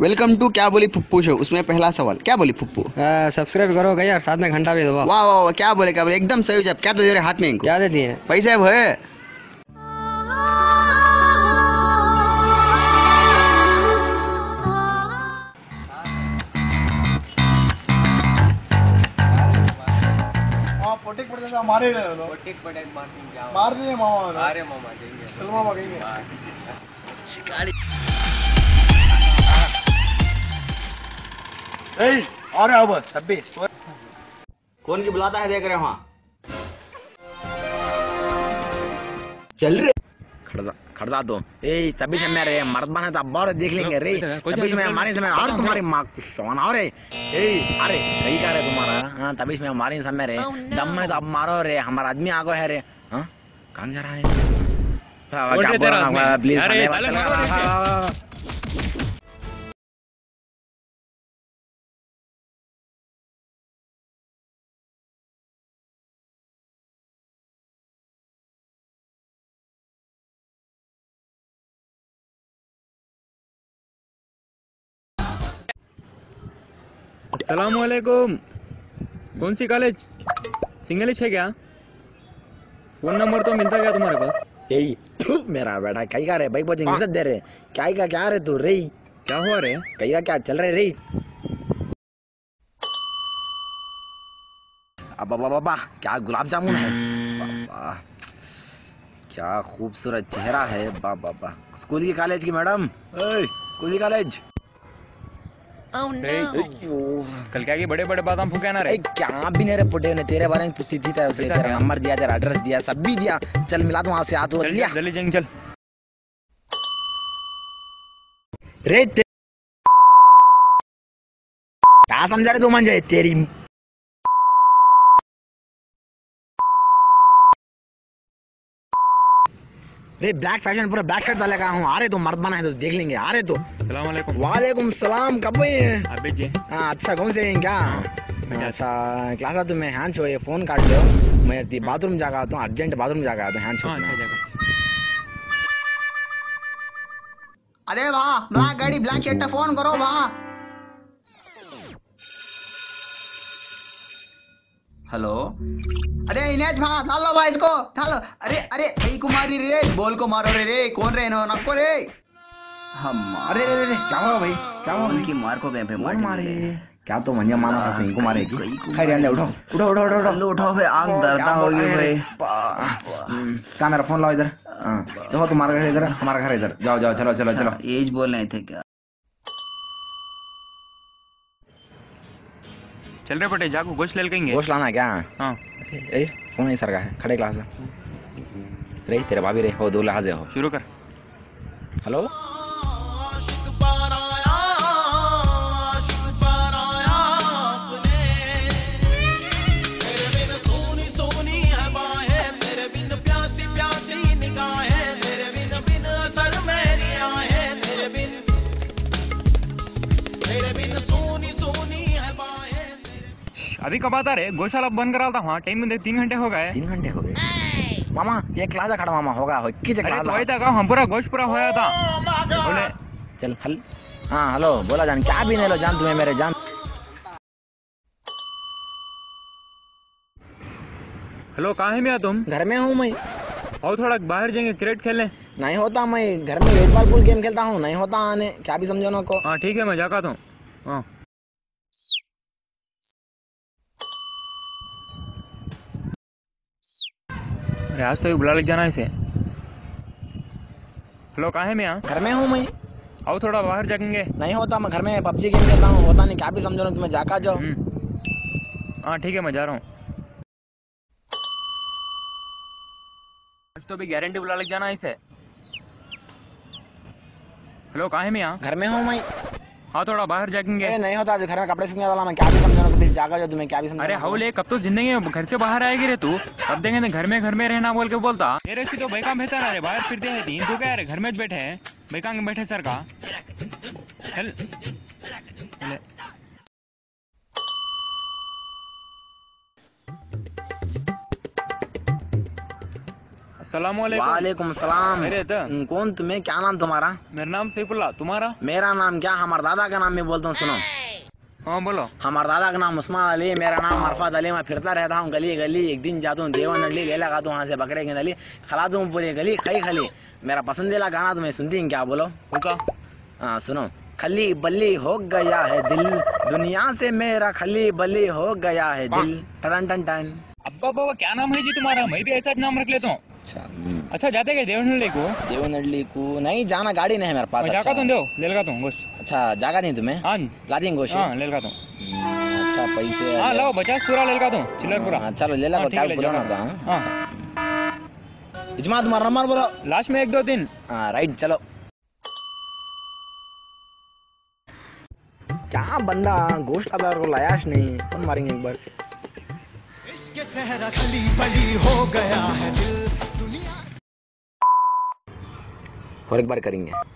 Welcome to क्या बोली फुप्पू show. उसमें पहला सवाल क्या बोली फुप्पू। सब्सक्राइब करो गई और साथ में घंटा भी दबाओ। वाह वाह क्या बोले एकदम सही जवाब। क्या तो दे रहे हाथ में इनको, क्या देती है पैसे भय। मारे मार दिए मामा। अरे मामा देंगे, चलो मामा कहेंगे। और अब 26 कौन की बुलाता है, देख रहे वहाँ चल रहे खड़दा तुम। ए 26 में रे मर्द है तो अब और देख लेंगे रे। 26 में मारे समय और तुम्हारी माँ को शोन और रे। अरे सही कह रहे तुम्हारा। हाँ 26 में मारे समय रे दम है तो अब मारो रे। हमारा आदमी आगो है रे। हाँ कहाँ जा रहा है प्लीज। अस्सलामुअलैकुम। कौन सी कॉलेज सिंगलिश है क्या? फोन नंबर तो मिलता क्या तुम्हारे पास? यही मेरा बेटा कहीं का रे भाई बहुत इज्जत दे रहे। क्या रे तू रे, क्या हुआ रे, कहीं का क्या चल रहे रे। अबा बाबा क्या गुलाब जामुन है बाबा, क्या खूबसूरत चेहरा है बाबा। स्कूल की कॉलेज की मैडम, स्कूल की कॉलेज। Oh no. कल क्या की बड़े-बड़े बादाम फूके ना रे। क्या भी नहीं रे पुटे ने तेरे बारे में पूछी थी उसे। तेरा नंबर दिया, तेरा एड्रेस दिया, सब भी दिया। चल मिला दूं आपसे हाथ और लिया। जल्दी जंग चल रे। क्या समझा रे तू मंजे तेरी। रे ब्लैक फैशन पूरा ब्लैक शर्ट डाले का हूँ। आ रहे तो मर्द बना है तो देख लेंगे। आ रहे तो अस्सलामुअलैकुम। वालेकुम सलाम। कब अबे जी। हाँ अच्छा कौन से हैं क्या? अच्छा क्लास आता तुम्हें हैंड छो। ये फोन काट लो, मैं बाथरूम जाकर आता हूँ अर्जेंट। बाथरूम जाकर आता हूँ हैंड छो। अरे वाह वाह गाड़ी ब्लैक शर्ट का फोन करो वाह। हेलो अरे इनेज भा डालो भाई इसको डालो। अरे अरे ऐ कुमारी रे बोल को मारो रे। कौन रे नो नको रे हम। अरे रे रे क्या हुआ भाई, क्या हुआ? उनकी मार को गए भाई मारे क्या तो मंजा मानो का सही को मारे की। खैर जान दे। उठो उठो उठो उठो उठो उठो भाई। आग दर्दा हो गई भाई। का मेरा फोन लाओ इधर। हां देखो तुम्हारा घर इधर, हमारा घर इधर। जाओ जाओ चलो चलो चलो। एज बोल रहे थे क्या? चल रहे पटे जाको गोश्त ले लेंगे। गोश्त लाना क्या? हां ए कौन है सर का है खड़े क्लास रे तेरे भाभी रे हो दो लहाजे हो। शुरू कर। हेलो अभी कब आता रहे? गौशाला बंद करा था। हाँ टाइम में देख 3 घंटे हो गए। 3 घंटे हो गए मामा। ये क्लास खड़ा मामा होगा हो की जगह क्लास होता का। हम पूरा गोश पूरा होया था बोले चल हल। हाँ हेलो बोला जान। क्या भी नहीं लो जान तुम्हें मेरे जान। हेलो कहाँ है मियां तुम? घर में हूँ मैं। और थोड़ा बाहर जाएंगे क्रिकेट खेलने? नहीं होता मैं घर में बेट बॉल गेम खेलता हूँ। नहीं होता आने क्या भी समझो ना को। हाँ ठीक है मैं जाता हूँ। हाँ आज तो बुला ले जाना इसे। हेलो कहाँ है मियाँ? घर में हूँ मैं। आओ थोड़ा बाहर जाएंगे? नहीं होता मैं घर में पबजी गेम खेलता हूँ। होता नहीं क्या भी समझो ना तुम्हें जाका जाओ। हाँ ठीक है मैं जा रहा हूँ। आज तो भी गारंटी बुला ले जाना इसे। हेलो कहाँ है मियाँ? घर में हूँ मैं। हाँ थोड़ा बाहर जाएंगे? नहीं होता घर में कपड़े सूखने वाला। मैं क्या भी समझाना प्लीज जागा जो तुम्हें क्या भी समझाना। अरे हाउले कब तो जिंदगी में घर से बाहर आएगी रे तू। अब देखेंगे घर में रहना बोल के बोलता। तेरे से तो बैकाम बेहतर है रे। बाहर फिरते हैं तीन तू क्या रे घर में बैठे हैं बैकाम बैठे सर का। चल सलाम। कौन तुम्हें, क्या नाम तुम्हारा? मेरा नाम सैफुल्ला, तुम्हारा? मेरा नाम क्या, हमारे दादा का नाम मैं बोलता हूँ, सुनो। हाँ बोलो। हमारे दादा का नाम उस्मान अली, मेरा नाम अरफात अली। मैं फिरता रहता हूँ गली गली, एक दिन जाता हूँ देवन अली, ले लगाता हूँ वहाँ से बकरे की नली, खिला दूँ पूरी गली खली खली। मेरा पसंदीदा गाना तुम्हें सुनती हूँ, क्या बोलो? हाँ सुनो। खली बली हो गया है दिल दुनिया से, मेरा खली बली हो गया है दिल। टन टन टन। अब्बा बाबा, क्या नाम है जी तुम्हारा? मैं भी ऐसा नाम रख लेता हूँ। अच्छा, जाते क्या देवनहल्ली को? नहीं, जाना गाड़ी नहीं है मेरे पास। जागा तुम, ले लगाता हूँ। अच्छा, जागा नहीं तुम्हें? हाँ, ला देंगे गोश्त। हाँ, ले लगाता हूँ। अच्छा, पैसे? हाँ लाओ, 50 पूरा ले लगाता हूँ, चिल्लर पूरा। चलो ले लो, क्या बुलाना होगा। हाँ इजमा, तुम्हारा नंबर बोलो लास्ट में 1-2-3। हाँ राइट, चलो। क्या बंदा गोश्त अदार को लायाश नहीं, फोन मारेंगे एक बार। इसके सहरा खली बली हो गया है दिल दुनिया, और एक बार करेंगे।